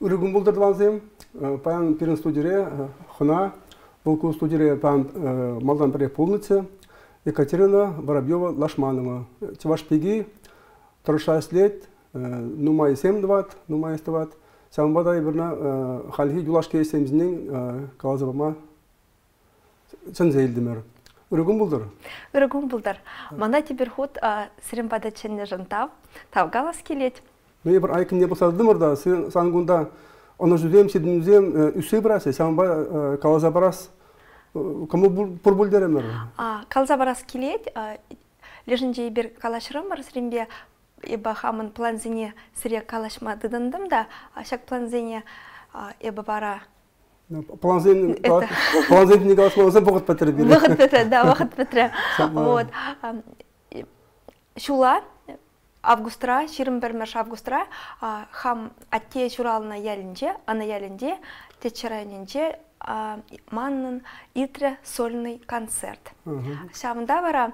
Үргім бұлдырдыланзым, паян перін студире хына, бұлку студире паян малдан бірек полныцы Екатерина Воробьева Лашманова. Чеваш пеги, 36 лет, нумай 7-2, нумай 7-2. Сәм бадай бірна халхи юлашке есемзінің қалазабама сен зейлдімер. Үргім бұлдыр? Үргім бұлдыр. Мана тебірхуд сірімбада ченне жантав, тавгалас келет. Мен бір айқын не бұлсадымыр да, саңғында оны жүзем, седімізем үсі бірасы, саңба қалаза барас, кому бұр бұлдерімір? Қалаза барас келет, лежінде бір қалашырымыр, сірімбе ебі хамын планзіне сірек қалашма дыдындым да, шак планзіне ебі бара. Планзіне қалашма өзі бұғыт пәтірі бере. Бұғыт пәтірі, да, бұғыт пәтірі. Шула. Августра, 21 августра, хам атте журалына ялінде, ана ялінде, течерайнінде манның итрі сольный концерт. Шамында бара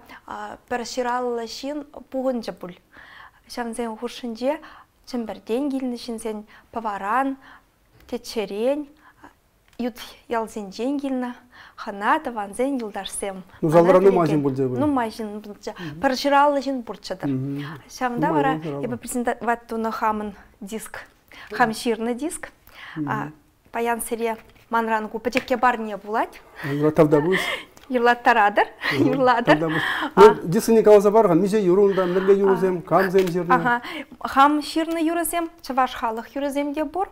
бір жиралылы шин бұғын жабул. Шамзен хұршынде чымберден келіні жінзен паваран, течерен, ют ялзен жен келіні, хана таванзен елдарсем. Ну, залараны мазин болды бұл? Ну, мазин болды. Пар жиралы жин бұртшадыр. Шамында бара, ебі презентаттуны хамын диск, хамширны диск. Паян сире манранғу пачекке бар не болады. Юрлатавда бұз? Юрлаттарадыр, юрладыр. Диск Николай Забарған, мизе юрында, мірле юрзем, камзем жерні? Хамширны юрзем, чаваш халық юрзем де бұр.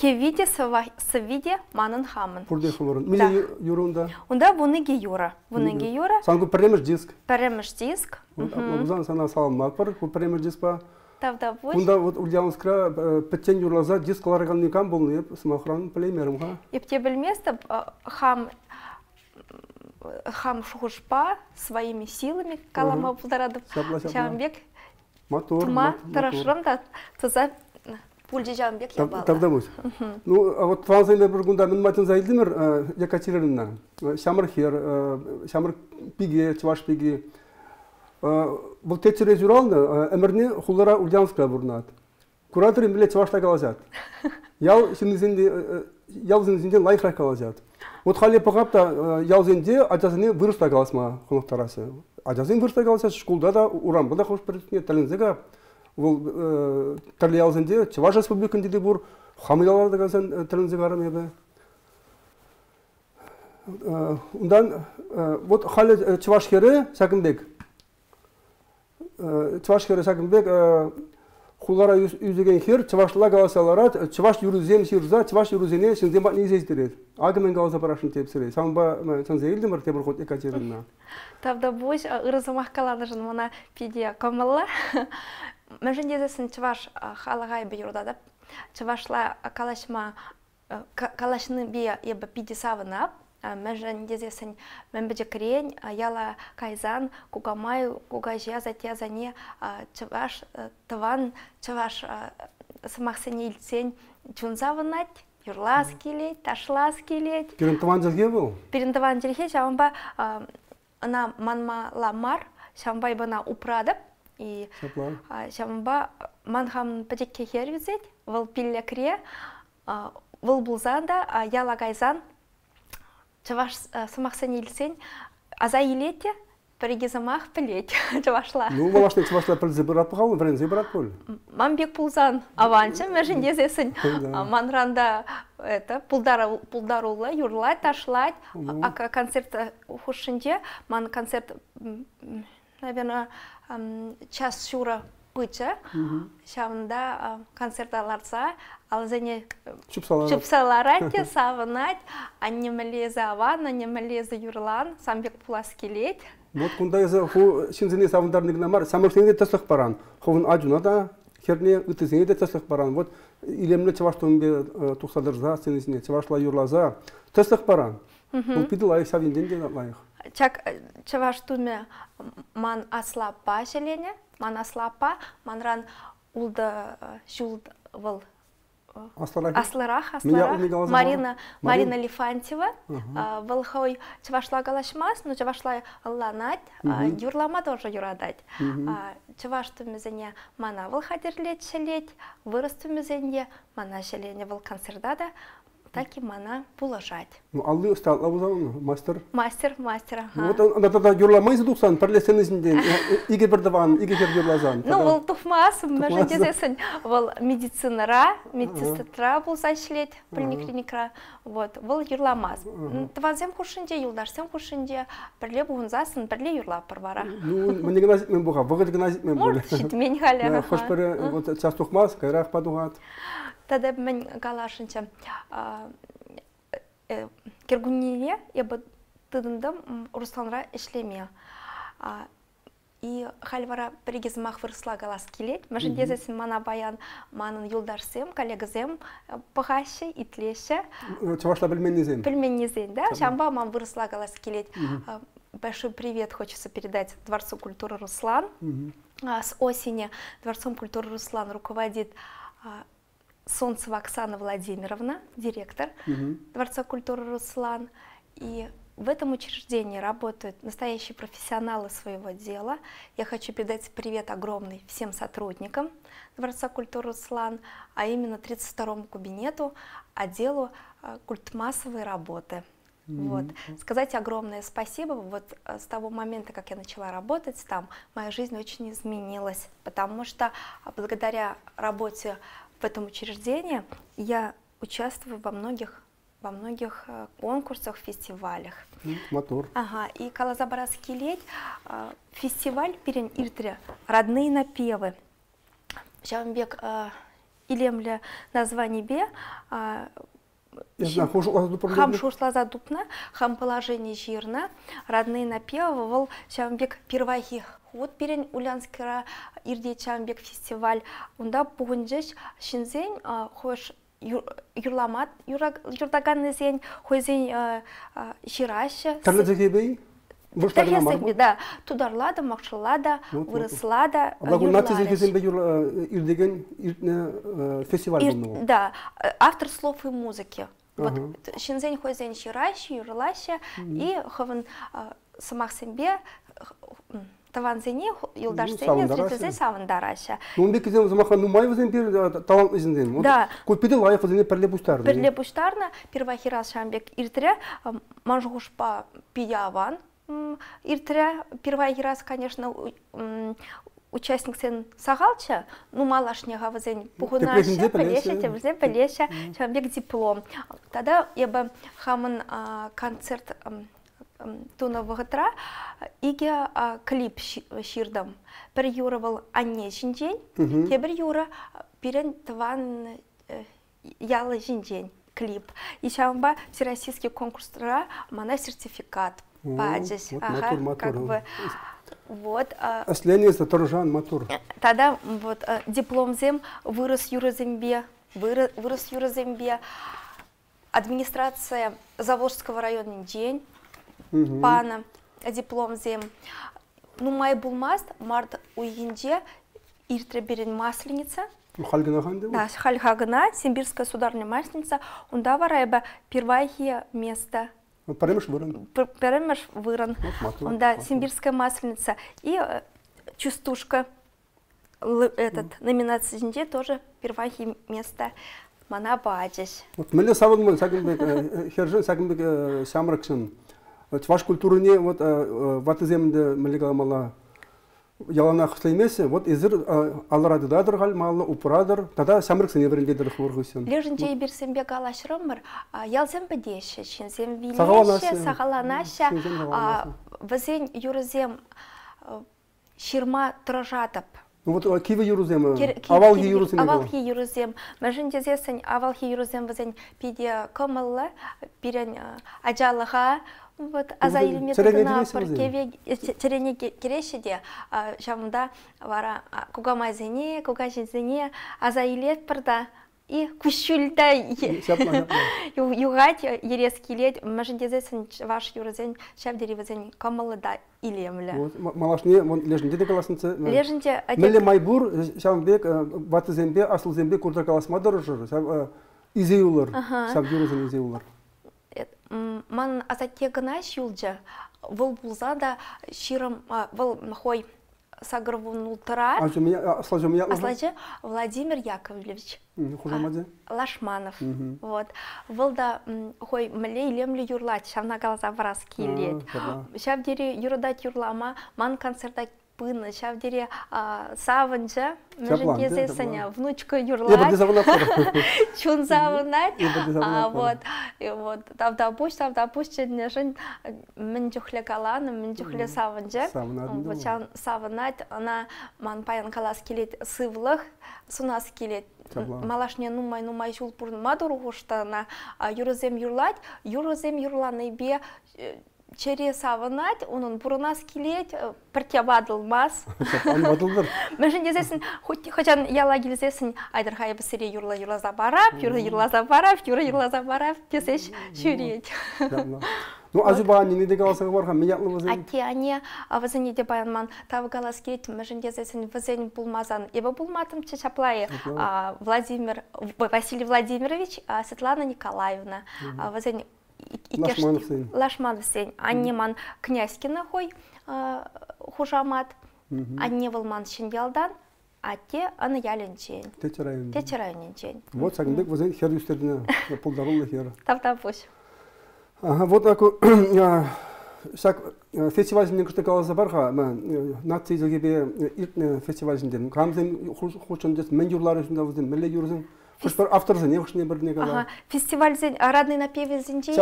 Кевиде савиде манын хамын. Пурде хуморын. Миле юрунда? Унда вуныге юра. Вуныге юра. Санку премеш диск? Премеш диск. Лабузан сана саламлак бар. Премеш диск ба? Тавда бош. Унда вот улянскра петтен юрлаза диск ларганникам болны. Самохран племерым ха. Епте білместі хам шухушпа своими силами калама пулдарадып. Шамбек тума тарашырымда таза. Тавда бұз. Франзайлы бір күнда мін мәтін зайылдымыр Екатерина. Шамыр хер, шамыр пиге, чываш пиге. Бұл тетчере жүралны әмірне құллара Ульянская бұрынады. Кураторы біле чывашта қалазады. Ял зінзінде лайықра қалазады. От қалі пағапта ял зінде ажазыны вырыста қаласма құнықтарасы. Ажазын вырыста қаласады, шкулда да, ұрамбыда қош бірдіне тәлінзіға. Тарлы ялзынде, Чеваш Республикінде де бұр, хамылаларды қазан тәрінзе барым ебі. Ондан, вот халі Чевашкері Сәкімбек. Чевашкері Сәкімбек құлара үзеген хер, Чевашла қаласаларад, Чеваш юрзен ширза, Чеваш юрзене шынзен бат незездеред. Ағымен қаласа барашын тепсірей. Самба сәнзе елдің бір тебір қот Екатерина. Тавда бұш, ұрызымақ қаланы жын мұна педия қамалла. Мәжіндезесін чываш қалағай бұйырдадып, чывашла қалашыны бе ебі пиде савынап, мәжіндезесін мәмбіде кірен, яла кайзан, кугамай, кугажия, затязане, чываш, тыван, чываш сымақсыне үлтсен жүнзавынат, юрлас келет, ташлас келет. Перін тыван жерге бұл? Перін тыван жерге, жауынба манма ламар, жауынбай бұна ұпрадып, и шамба манхам пачекке хер визет, вол пилля кре, вол булзанда, яла гайзан, чаваш самахсани льсень, а за елете перегизамах пилеть, чавашла. Ну, волашны чавашла пальзебрат пахал, врен зебрат поль. Мамбек пулзан, аванча, межиндезесень, манранда, это, пулдарула, юрлать, ташлать, а концерт хушинде, ман концерт, наверное, час шура пыча, шамында концерталарса, алзене чупсаларатте, савынать, аннемелезі аван, аннемелезі юрлан, самбек пулас келет. Вот күндайызы ху шинзіне савындарнығына мар, самыршынеде тастық баран, хуын аджуна да, херне үтізінеде тастық баран. Вот илемлі чаваштуынбе тұқсадырза, сенесіне, чавашла юрлаза, тастық баран. Бұл пиді лайық, савинденде лайық. Чак чаваштуме ман аслапа шелене, ман аслапа, манран улды жулвыл Марина Лифантьева, Волхой, Чевашла Галашмас, но Чевашла Ланать, Юрлама тоже Юрадать. Чевашту мизене мана Волхадерлет шелеть, вырасту мизене мана шелене Волконцердада, так и мана положать. Ну, Аллы стал мастер? Мастер, ага. Вот он, тогда Юрлама из Дубсан, пролесен из день, Игорь Бардаван, Игорь Юрлазан. Ну, вол Туфмас, множи дезесен, вол медицинара, медсестра был зашлет, поликлиника, вот, вол Юрламаз. Твазем хушинде, Юлдарсем хушинде, проле Бугунзасан, проле Юрла Парвара. Ну, мне гназит мне Бога, вы гназит мне Бога. Может, чуть меньше галяра. Хочешь, вот сейчас Тухмаз, Кайрах подугат. Тогда мы галашенча киргунине я бы тыдым Русланра ишлеме и хальвара пригизмах вырысла галаскелет мы же дезесин мана баян манын юлдарсем коллегазем пахаще и тлеще чувашла пельменнизен да шамба ман вырысла галаскелет большой привет хочется передать Дворцу культуры «Руслан». С осени Дворцом культуры «Руслан» руководит Солнцева Оксана Владимировна, директор Дворца культуры «Руслан». И в этом учреждении работают настоящие профессионалы своего дела. Я хочу передать привет огромный всем сотрудникам Дворца культуры «Руслан», а именно 32-му кабинету, отделу культмассовой работы. Вот. Сказать огромное спасибо. Вот с того момента, как я начала работать там, моя жизнь очень изменилась, потому что благодаря работе в этом учреждении я участвую во многих конкурсах, фестивалях. Мотор. Ага, и Николай Забараски лет фестиваль перен иртре родные напевы. Шамбек илемля название бе. Хам шушла задупна, хам положение жирна, родные напевы вол шамбек первахи. Вот перен улянская ирде чамбек фестиваль, унда пугунжеш шинзень хош юрламат юрдаганный зень хозень жираще. Тарлезегибей? Тарлезегибей, да. Тударлада, макшалада, вырослада. Благонатезегизембе юрдеген фестиваль был. Да, автор слов и музыки. Вот шинзень хозень жираще, юрлаще и ховен самахсембе. Таван зени, Илдар зени, зрители саван дараша. Ну он беги зем замахан, ну май возьми пир таван изендем. Да. Купидел лайф возьми перлепуштарна. Перлепуштарна, первахирас шамбек иртре, манжгушпа пияван иртре, первахирас конечно участник сен сагалча, ну малашняга возьми пугунаше, полеще, возьми полеще, шамбек диплом. Тогда я бы хаман концерт тунового тра иге клип ширдам переюровал анне жинжень тебер юра перен тван яла жинжень клип и шамба всероссийский конкурс тра мана сертификат паджись ага как бы вот осление за торжан матур тогда вот диплом зем вырос юра зембе администрация Заволжского района день пана диплом зем. Ну май был маст, март уйенде иртреберен масленица. Да, Хальгагана, Симбирская сударня масленица. Ундаварайба первое место. Перемеш выран. Да, Симбирская масленица и частушка этот номинация зенде тоже первое место. Мана бачиш. Вот мы лесаводмон, сагнбек, хержен, сагнбек, самракшин. Ваш культурный вот в этой земле мало яланах слеймесе вот из алрады дадргаль мало упрадар тогда самрыксен еврей лидер хворгусен. Леженчей бирсембе галашромер ялзембе деше чинзем вилеше сагаланаша возень юрзем ширма тражатап. Вот кивы юрзем авалхи юрзем. Авалхи юрзем. Меженче зесень авалхи юрзем возень пиде камалла пирень аджалаха. Вот, а за элементами на парке Череники Керещиде, шамда вара кугамазине, кугашизине, а за элементами и кушультай югать ерескилет мажендезесен ваш юрзен шеф деревезен камалда илемля малашне лежнде декаласнице лежнде меле майбур шамбек батызембе асылзембе курда каласма дорожур сам изеулар сам юрзен изеулар ман асатегнаш юлжа вол булзада широм вол махой Сагровунутра. Аслажи Владимир Яковлевич Лашманов. Вот. Волда хой млей лемли юрлат. Шам Николай Забараски лет. Шав дири юрдат юрлама ман концерта пына. Шав дири саванджа мжендезе саня внучка юрлат. Чун заванат. Вот. Вот. Тавда пусть нежен мендюхле калан, мендюхле саванджа. Вот шан саванат. Она ман паян каласкилет сывлых сунаскилет. Малашне нумай жул пурн мадуру, что она юрзем юрланы бе через аванать, он бурна скелет, противадал мас. Мы же не здесь, хотя я лагерь здесь, айдерхай быстрее юрла забарав, писешь чурить. Ну, а зуба они не доголоса говорят, меня ловят. А те они, а вы знаете, баянман, там голоскит, мы же не здесь, вы знаете, пулмазан, его пулматом чечаплая Василий Владимирович, Светлана Николаевна, вы знаете. Лашманов сень. Аннеман князькина хой хужамат, анневалман шиньялдан, а те анаялинчень. Течерайнинчень. Вот сагнбек возен хер юстердина, полдорога хера. Тавтапусь. Вот такой, сак фестиваль зимних штыкала забарха, нации загибе фестиваль зимних. Камзем хушандес, менюрлары зимда возен, меле юрзем. Фестиваль «Родный напевец Зинчей».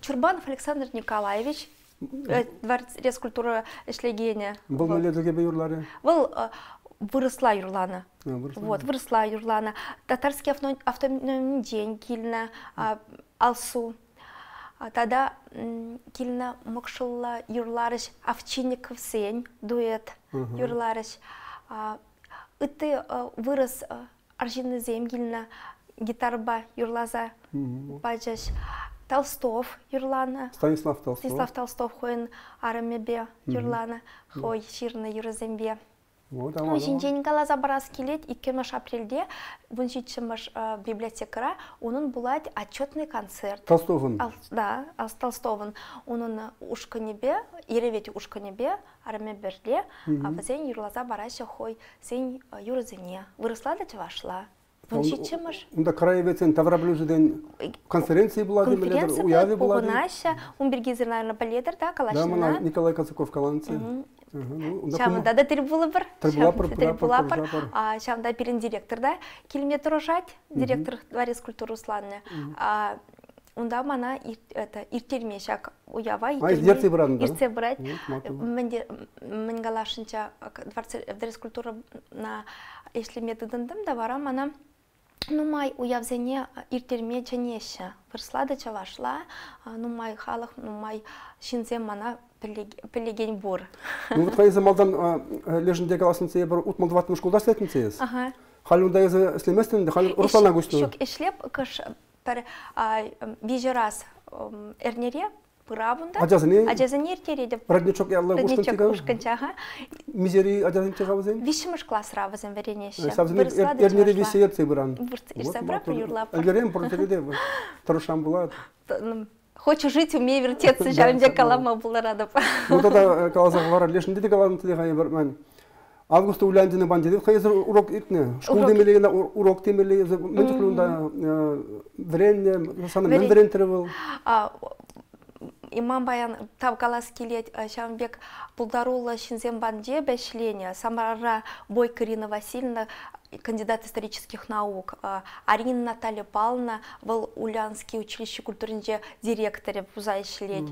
Чурбанов Александр Николаевич, Дворец культуры «Руслан». Был на лет другие юрлары? Был, выросла юрлана. Вот, выросла юрлана. Татарский автономный день, кильна, алсу. Тогда кильна мокшылла юрларыш, Овчинников сень, дуэт юрларыш. Ты вырос... Аржина Земгильна, гитарба юрлаза, баджаш, Толстов юрлана. Станислав Толстов хоин арамебе юрлана, хой ширна юрзембе. Жинже Николай Забараски лет, 2 апрельде, буншичимаш библиотекара, он булат отчетный концерт. Толстован. Да, Толстован. Он ушканебе, еревети ушканебе, армеберле, а в зень юрлаза бараща хой, сень юрзене. Выросла до тебя шла. Буншичимаш. Да, краевецен, тавраблюжи день конференции была, уяви была. Конференция, он бергизер, наверное, полетер, да, калашина. Да, Николай Казаков каланцы. Шам да да трибулапар, шам да перен директор да, километр ожать директор Дворец культуры «Руслан». Унда мана это иртельмешак уява иртебрать. Мен галашынча Дворец культуры на если методендем давара мана нумай уявзене иртельме ченеша вырслада чавашла нумай халах нумай шинзем мана. Пелегень бур. Ну вот твои замалдан лежнде каласницы я беру утмал 20 школ достатницы есть. Ага. Халю да я за слеместен да халю Руслана густу. Щук и шлеп каш пер бижерас эрнере пыравунда. Аджазанир тереде. Родничок я ловлю ушканчага. Мизери аджазанчага возен. Вишимаш класс равозен веренеще. Эрнере висеет цибран. Ирсабра приюрла. Альгерем протереде. Тарушам была. Хочу жить, умею вертеться, жаль, калама была рада. Ну тогда калазахвара лишь не декалан телега Еврмен. Августа Уляндина бандитов, хай урок итне, школ демели на урок темели, ментуклюнда врен, сам врен тревел. Имам баян тав каласкилет, шамбек пулдарула шинзем банде бешленя, Самара Бойка Ирина Васильевна, кандидат исторических наук, Арина Наталья Павловна был Улянский училище культурнде директоре Пузайшлеть,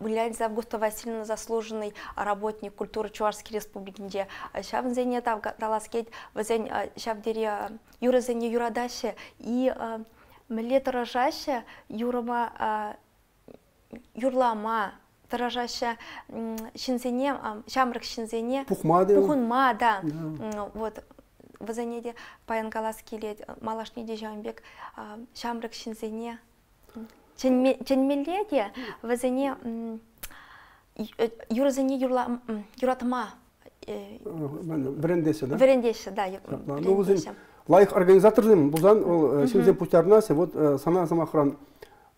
Улян Загуста Васильевна заслуженный работник культуры Чувашской республики, Шавзене тав каласкилет, Вазень Шавдере Юразене Юрадаше и Млета Рожаще Юрама юрлама, таражаща шинзене, шамрак шинзене, пухунма, да, вот, вызене де паянгалас келеді, малашне де жамбек, шамрық шинзене. Ченмеле де вызене юрзене юратма. Верендеші, да? Верендеші, да. Лайық организатордың, бұлдан шемзен пуштарынасы, сана замақыран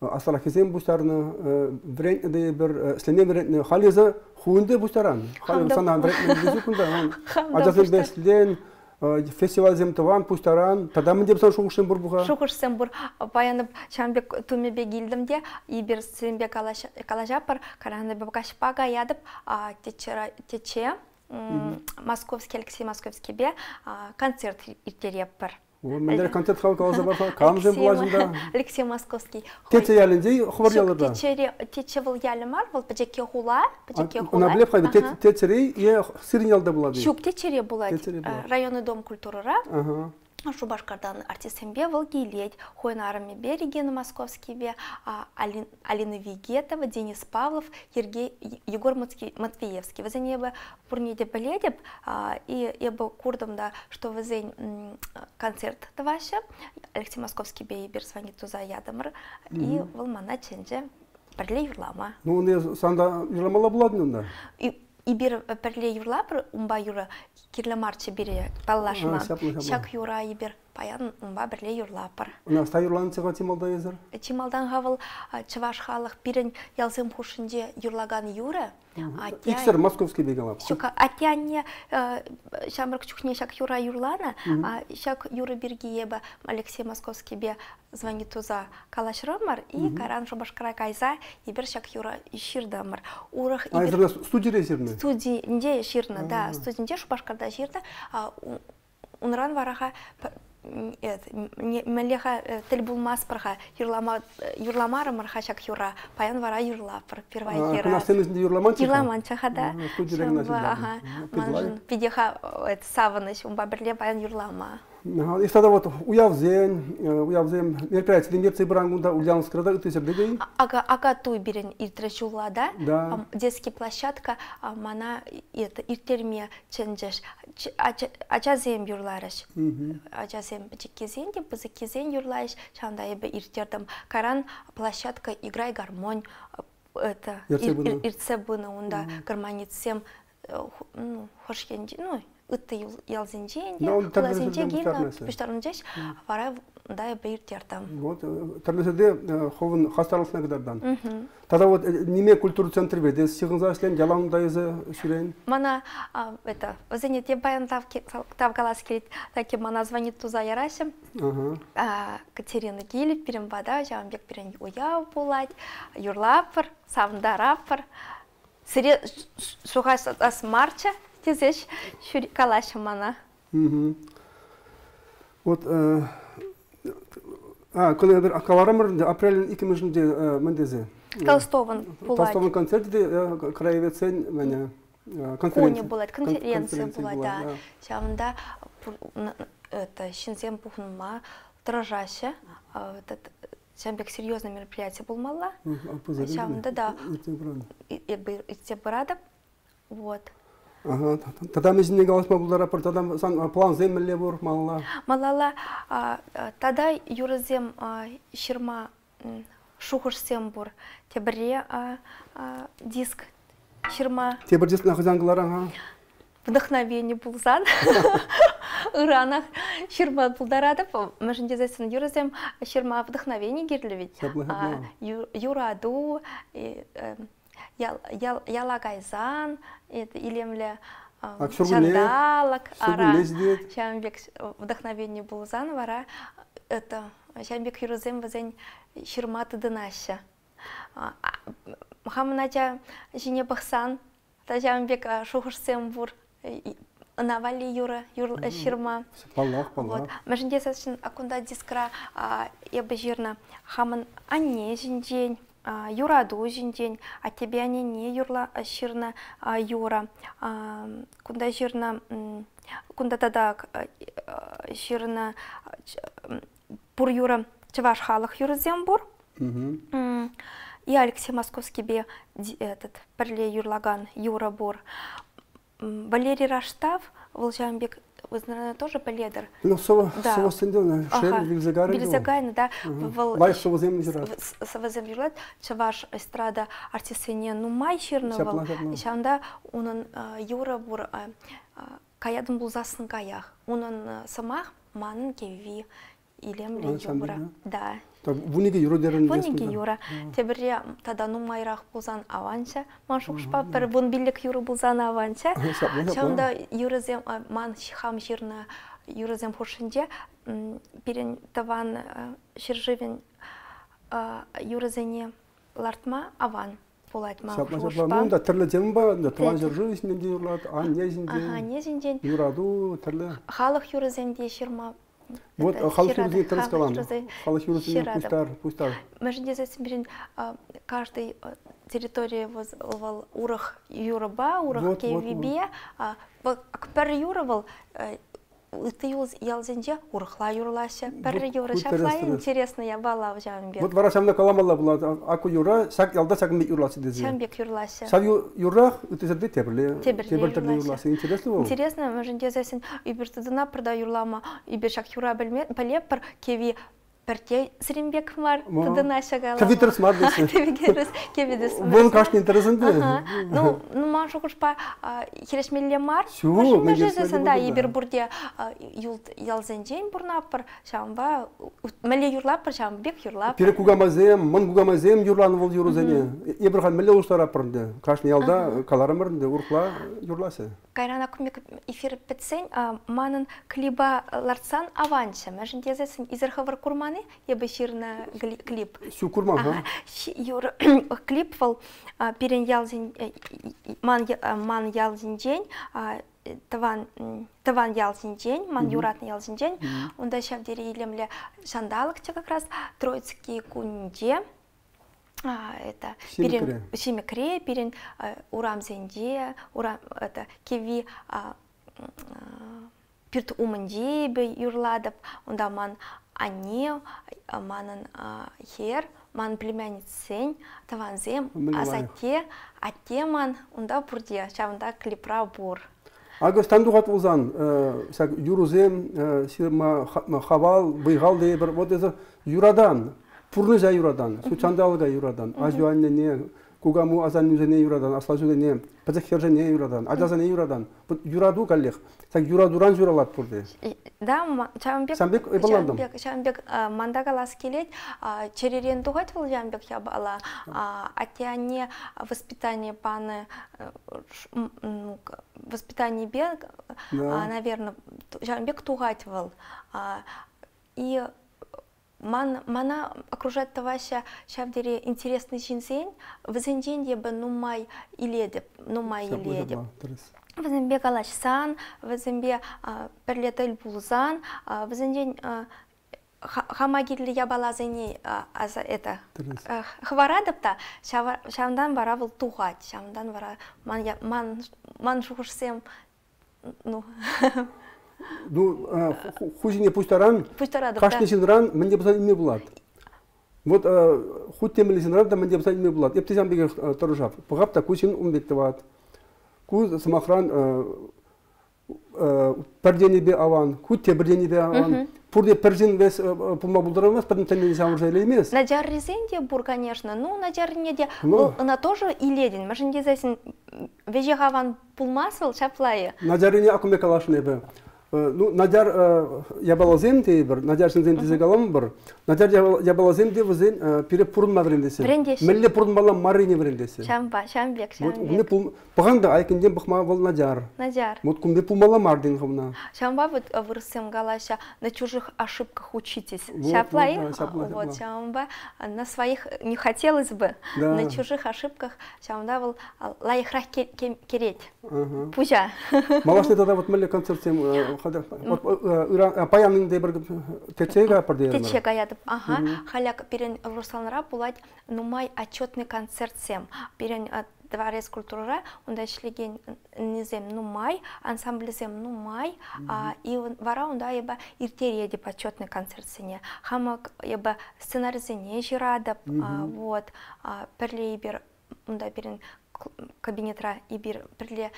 асалахизен пуштарыны, верендей бір, слене верендей халезі хуынды пуштаран. Сана верендей везі күнді. Ажасын бәстілден, фестиваль земтыван пуштаран. Тада мін деп сан шоғышын бұр бұға? Шоғышын бұр. Баянып шамбек түмебе келдімде, ибер сенбе калажапыр, қарағанды бабақашпаға ядып тече. Московский Алексей Московский бе концерт иртереппер. Менде концерт халкалы забарса, камжем булажында. Алексей Московский. Тече ялиндей хварлялы да. Тече был ялимар, был пачеке хула. Она блепхайды течерей е сиринялда булады. Шук течере булады. Районный дом культурыра. Шу башкардан артистембе был гилеть. Хойнарами бе Регина Московский бе, Алина Вегетова, Денис Павлов, Егор Матвеевский. Везене бы пурниде бледеп, и я бы курдом, да, что везень концерт даваще. Алексей Московский бе и берзвонит туза ядамыр. И волмана ченже парле юрлама. Ну, он и санда юрламала бладнюнда. Ибир перле юрлапыр, умба юра кирлемарче бире паллашма. Шак юра ибир паян умба перле юрлапыр. Наста юрланы чыга чималда езер? Чималдан гавыл чываш халык бирин ялсым хушынде юрлаган юра. Иксер московский бегелап. Атянне шамрык чухне шак юра юрлана, шак юра биргиеба Алексей Московский бе звонит туза калашрамар и каран шабашкара кайза ибир шак юра иширдамар. Урах ибир. Студия зерна. Студия ширна, да, студия шабашкарда ширна. Унран вараха Мәлеға тіл бұлмас бірға, юрламары мұрға жақ юра, паян вара юрла бір, первай ера. Күнастен үзінде юрламан чаға? Юрламан чаға, да. Күнастен педеға савыныш, ұмба бірле паян юрлама. Истада вот уявзен, мероприятие Лемерцы Брангунда, Ульяновская, да, ты сердегей? Ага, туй берен иртрачула, да? Да. Детская площадка, мана, это, иртерме ченджеш, ачазем юрларыш. Ачазем чекезен, деп, закезен юрлайш, чанда ебе иртердам. Каран площадка играй гармонь, это, ирцебуна, унда, гармонитсем, ну, хошкенди, ну, Ытты ялзенженде, улазенжеге, пиштарынжеш, вара дайы бейр тертам. Тарлеседе ховын хастарлысына кадардан. Тада вот неме культуры центр бейде, сиғынза ислен, ялан дайызы сүрейн? Мана, это, өзене те баян тавгалас келет, таки мана звонит туза ярашым. Катерина келіп, берем бада, жамбек берен уяу болад, юрлапыр, савындарапыр. Сыре суға сатас марча. Тезеш калашым ана. Вот, когда бір акаларымыр, апрелін 2000-де міндезе. Толстовын болады. Толстовын концертіде краевецен мәне конференция. Коне болады, конференция болады. Жамында шинзен бұхынма тұржашы. Жамбек серьезное мероприятие болмала. Жамында да итебырады. Вот. Тадам изіне қаласма бұлдара пыр, тадам план земілі бұр, малала? Малала, тада юрызем шырма шуғышсем бұр, тебіре диск шырма. Тебір диск нағызанғылар аға? Вдохновение бұлзан, ұранақ шырма бұлдарадып, мәжіндезесін юрызем шырма вдохновение керлевет. Юраду, ялагайзан, илемле жандалак, ара, жамбек вдохновение булзан, вара, это, жамбек юрзем вазен ширматы дынаша. Мухаммадя жине бахсан, та жамбек шухушсем бур, навали юра, ширма. Палах. Мажинде сачин акунда дискра, ебажирна, хаман ане жиндень. Юраду жиндень, а тебе они не юрла, а ширна юра. Кунда жирна, кунда тадак, ширна пур юра, чеваш халах юрзембур. И Алексей Московский бе этот перле юрлаган юра бур. Валерий Раштав, волжамбек вы, наверное, тоже поледер? Ну, сова сендерна, шель, вильзагайна. Вильзагайна, да. Вай сова землежрат. Сова землежрат, чаваш эстрада артисвене нумай черного. Ишанда, унан юра бур, каядым булзасын каях. Унан самах манын кеви илем ли юра. Да. Вуниги юра дерен. Вуниги юра. Тебере тогда ну майрах булзан аванча, машукшпа пер вон биллик юра булзан аванча. Чамда юразем ман шхам ширна юразем хошинде перен таван шерживен юразене лартма аван полать машукшпа. Ну да терле демба да таван шерживен день юрлат, а незин день. Юраду терле. Халах юразем день ширма. Вот халахюрзей трескалан, халахюрзей пустар. Мы же здесь собираем каждой территории возле урах юраба, урах кевибия, переюровал. Ты ялзенде урхла юрлася, переюрася. Интересно, я была в Жамбе. Вот варасам на каламала была, аку юра, сак ялда сак ми юрлася дези. Жамбек юрлася. Сак юрах, ты задей тебрли. Тебрли юрлася. Интересно. Интересно, мы же дезесен. И биртадана прода юрлама, и биршак юра балепар кеви. Партия Срембек Мар, тогда наша голова. Ты видишь, Мардис. Ты видишь, Кевидис. Вон каждый интересный. Ну, Машу Кушпа, Хирешмилле Мар. Мы же здесь, да, и Бербурде, Ялзенджейн Бурнапар, Шамба, Меле Юрлапар, Шамбек Юрлапар. Перекугамазем, Мангугамазем, Юрлан Вол Юрузене. Ибрхан Меле Уштарапарде, каждый Ялда, Каларамарде, Урхла, Юрласе. Кайрана Кумик эфир Петсень, Манан Клиба Ларсан Аванча. Мы же здесь, Изерхавар Курман. Я бы ширна клип. Сю курма, да? Юр клип вол перен ялзин ман ялзин день, таван ялзин день, ман юратный ялзин день. Он дальше в деревле шандалок, как раз троицкие кунде. Это симикре перен урам зенде, урам это киви. Пирт уманди бе юрладап, он да ман они, манан хер, ман племянниц сень, таван зем, а зате, а те ман, он да бурде, чаван да клипра бур. Агас тандугат узан, сак юрузем, сирма хавал, бейгал дебер, вот это юрадан, пурныза юрадан, сучандалга юрадан, азюанне не, кугаму азан юзене юрадан, аслажуге не, пазахерже не юрадан, адаза не юрадан, вот юраду коллег. Так юрадуран юралат пурде. Да, чамбек. Чамбек эбаландам. Чамбек мандага ласкелет, черерен дугать вол чамбек я бала, а те не воспитание паны, воспитание бег, наверное, чамбек тугать вол. И мана окружает товарища шавдери интересный чинзень, в зендень я бы ну май и ледеп. Везембе Галашсан, везембе Перлетель Булзан, везембе Хамагиль Ябалазени, а за это Хварадапта, Шамдан Баравл Тухать, Шамдан Вара Маншухсем, ну. Ну, хуже пустаран, каждый синдран, мне бы не было. Вот хоть тем или синдран, мне бы не было. Я бы сам бегал торжав, погаб такой син умбектоват. Куз самохран перденебе аван, куд те перденебе аван. Пурде перден весь помабулдаром вас, потому что не замужем или имеет. На джарризенде бур, конечно, ну на джарринеде, она тоже и ледень. Мы же не здесь везде аван пулмасвал чаплая. На джаррине акуме калашнебе. Ну надяр я была земли, надяр синзенди загаламбар, надяр я была земли возле перепурн маврендеси. Мелле пурн мала марине врендеси. Шамбек. Вот мне пум, поганда, айкен дем бахма вол надяр. Надяр. Вот кум мне пум мала мардин ховна. Шамба вот вырсем галася на чужих ошибках учитесь. Шаплай, вот шамба на своих не хотелось бы, на чужих ошибках шамда вол лайхрах кереть. Пужа. Малаш не тогда вот мелле концертем. Паянын дебір течега апардеяна? Течега ядып, ага. Халяк перен Русланра булать нумай отчетный концерт сем. Перен Дворец культуры онда ишлеген низем нумай, ансамблизем нумай, и вара онда еба иртерия деп отчетный концерт сене. Хамак еба сценарий зене жирадып, вот, перлейбер онда перен кабинетра ибир перле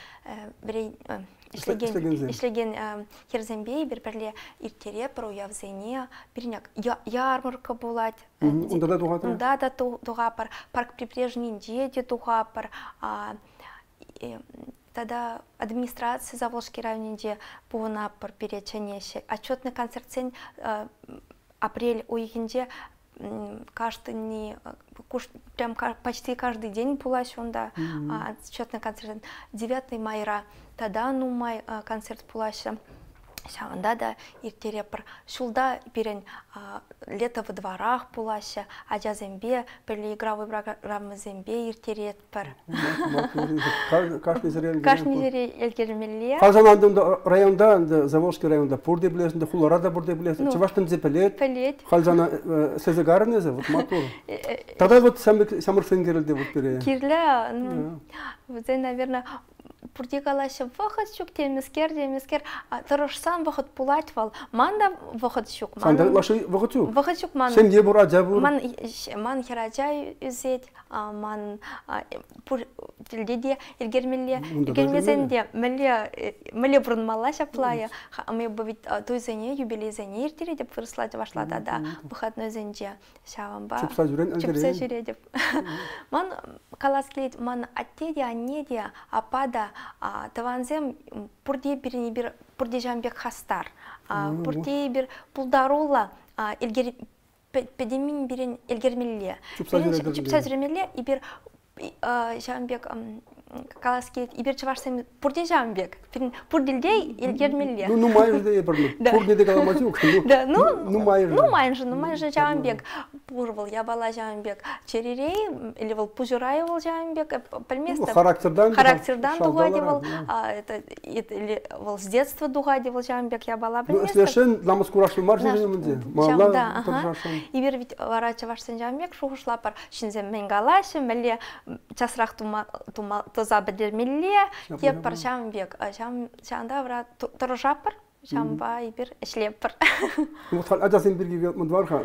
ишлеген херзембей бир перле иртере про явзене бирняк ярмарка булать. Да, да, тугапар парк прибрежный дети тугапар. Тогда администрация Заволжский район где по напор переченеше отчетный концерт сень апрель уикенде каждый не прям почти каждый день пулась он да отчетный концерт 9 майра тогда ну май концерт пулася да да и терепр шулда перень лето во дворах пулася адя зембе переигравый программы зембе и терепр каждый зрель эльгермелия хальзананда районда Заволжский районда пурде блесенда хуларада пурде блесенда чего ж там зепелет хальзана сезагарные за вот мотор тогда вот сам рфингерельде вот пере кирля вот это наверное пурдикалаша вахатчук темескер торожсан вахат пулатвал манда вахатчук манда лаши вахатчук вахатчук манда сен дебура дебур ман хераджай узет ман пур дилдеде илгермелле илгермезенде мелле брун малаша плая мы бывит той зене юбилей зене иртере деп фырслать башла да выходной зенде шавамба чупса жүре деп ман каласкелет ман аттеде аннеде апада Таванзем пурди перенибир пурди жамбек хастар пурди бир пулдарула илгер педемин бирен илгермилле чипсазремилле и бир жамбек каласкет и бир чевашсем пурди жамбек пурдилдей илгермилле ну майже пурдиде каламазюк да ну майже жамбек пурвал я бала жамбек черерей или вол пужураевал жамбек пельместа характердан дугадивал это или вол с детства дугадивал жамбек я бала пельместа слышен намаз курашыл маржин менде мала и бир ведь вара чевашсем жамбек шухушлапар шинзем менгалашем эле часрах тума тоза бедермилле деп пар жамбек жанда вра торожапар жамба и бир эшлепар вот ажасын бирге мындварха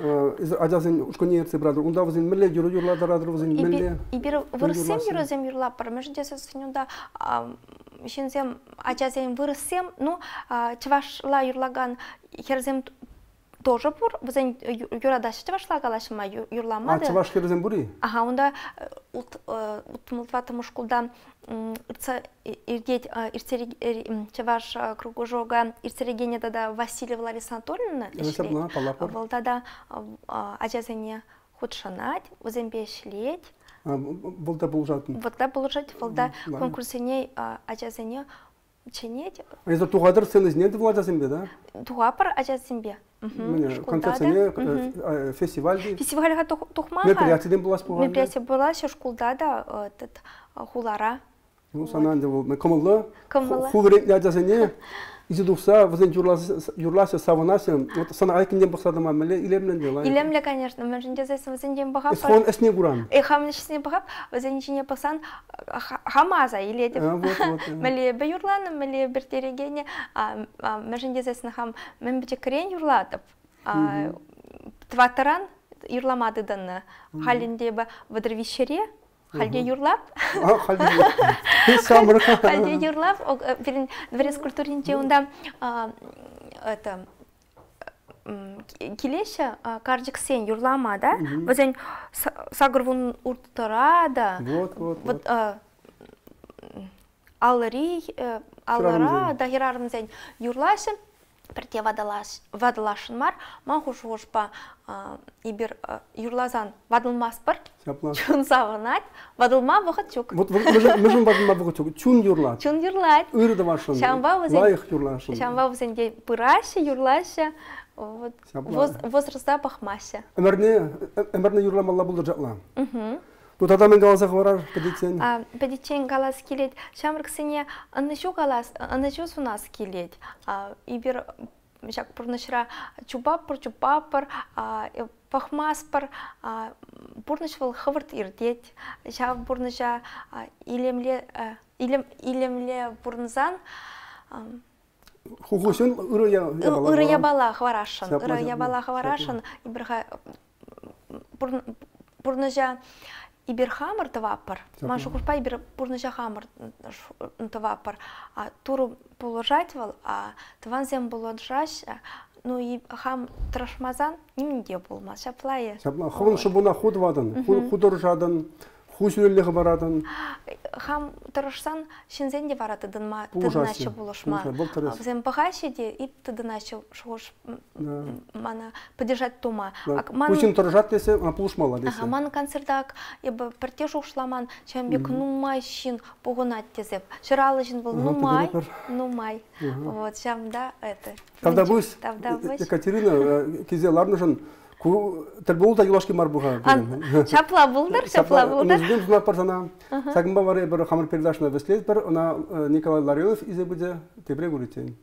ажасын ушконерцы брадыр унда возин милле юрладыр возин милле и бир вырсем юрозем юрлапар междесесунда ишензем ажасын вырсем ну чвашла юрлаган херзем тоже бур возин юрадаш чвашла галашма юрламады а чваш херзем бури ага унда утмулвата мушкулдан чеваш кругожога ирцерегене тогда Васильева Лариса Анатольевна был тогда ажазене худшанать узембе шлеть был да был ужатный волда конкурсеней ажазене чинеть это тугадыр сен изнеди влада зембе да тугапар ажазембе концертне фестивальга тухмага мероприятие была еще школда да этот хулара ну сананда был комылы хулрекне ажазене изидувса возле юрласа саванасем вот санаикинден бахсадама меле илемле дела илемле конечно менжинде зесем возенден бахап сон эсне гуран эхамнешне бахап возенчине пасан хамаза или меле бе юрланым меле бертерегене менжинде зесен хам менбиче крен юрлатып тватаран юрламады дана халинде ба вадырвишере халде юрлап халде юрлап Дворец культуры онда это келеше каржик сен юрлама да возен сагырвун урттара да вот аллара да хирарымзен юрласын бірте вадалашынмар ман хушпа ибир юрлазан вадылмаспыр чун савынат вадылма вахатчук вот мыжым вадылма вахатчук чун юрлат уйрды машын лайық юрлашын шамба өзенде пырашы юрлашы возраста бахмашы өмірне юрламалла болды жатла ну тогда мен галасақ барар педичен галас келет шамрық сене ынышу сунас келет ибир жак пурнышра чупапыр пахмаспыр пурнышвыл хывырт ирдет жа пурныша илемле пурнызан хухусен ыры ябала хварашын ибирха пурныша Иберхамар тавапар, маншукурпа иберпурныча хамар тавапар, туру положатьвал, а тванзем положащ, ну и хам трашмазан ним не был, шаплае. Хам шабуна худвадан, худоржадан, хузнюлих барадан. Хам трашсан шинзен не варата данма, таднача булошма. Взем пахащиде и таднача шош мана поддержать тума. Кузин трашат лесе, а плушмала лесе. Ман концертак, я бы протяжу шламан, чем бик нумай шин погонать тезеп. Вчера лежин был нумай. Вот, чем да это. Тавдабусь, Екатерина, кизе ларнужан. Терболда юлашки марбуга. Шапла булдар. Нуждем знать партана. Сагмба варе бер хамр передашь на веслед бер. Она Николай Ларелов из Ебуде. Ты пригулите.